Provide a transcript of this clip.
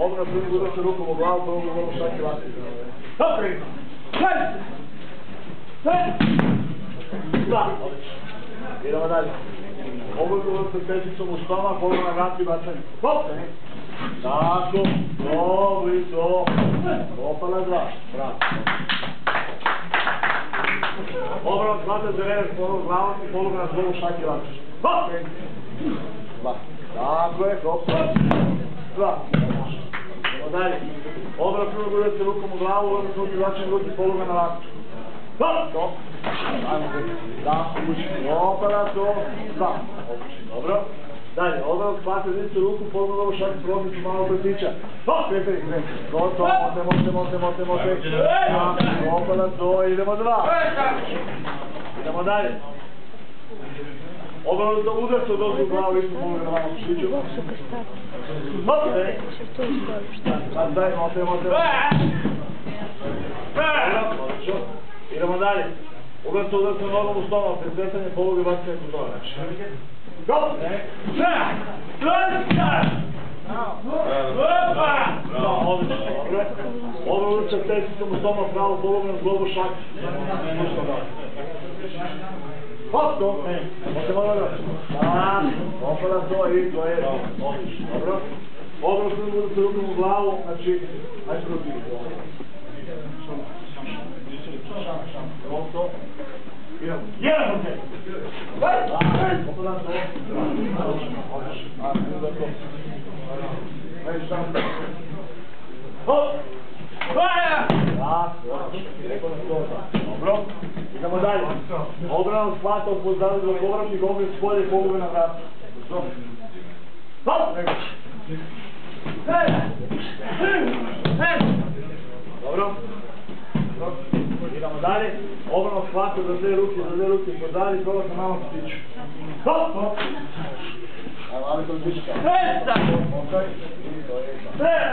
Obraz ljudi udaš rukom u glavu, pa ono vrlo šaki vati. Dobro ima! Hajde! Hajde! Hvala! Idemo dalje. Obraz se pesicom u stomak, ono na vrati bacanje. Hopte! Tako! Dobrico! Opala dva. Bravo! Obraz hvata za rever, ono glavu i poluga na vrlo šaki vati. Hopte! Dva. Tako je, hopte! Dva. Dalje. Obraz prvo gledajte rukom u glavu, obraz prvo gledajte ruki poluga na laktu. Hop! Da, uči. Opara to. Da. Dobro. Dalje. Obraz spate zicu ruku, poluga u šak propisu malo pretiča. Hop! Kreti, kreti. Gotovo. Mote. Opara to. Idemo dva. Idemo dalje. Obraz da udrastu dođu u glavu, isto poluga na laktu. Šliđu. Mote. Daj, mote. Idemo dalje. Uvrstu, nogom u stomak, pretresanje poluge, bacite u stomak. Go! Odvrstu se tesicom u stomak, pravo poluge na zglobu šaki. Hopno! Možemo da vrati. Da, opara to i to je. Dobro. Obraz koji bude se rukom u glavu, znači, ajde protiv. Prosto. Idemo. Jedan protiv. Opodam to. Ajde šta. Hop. Dobro. Idemo dalje. Obranu shvata od pozdravlja do povratnih, obraz polje pogove na vrata. Dobro. Hop. Dobro. Idemo dalje. Obrano shvata za dve ruke, podali, proba se malo stiču. Hop! Ajmo, ali to stiču. Hop! Hop! Hop!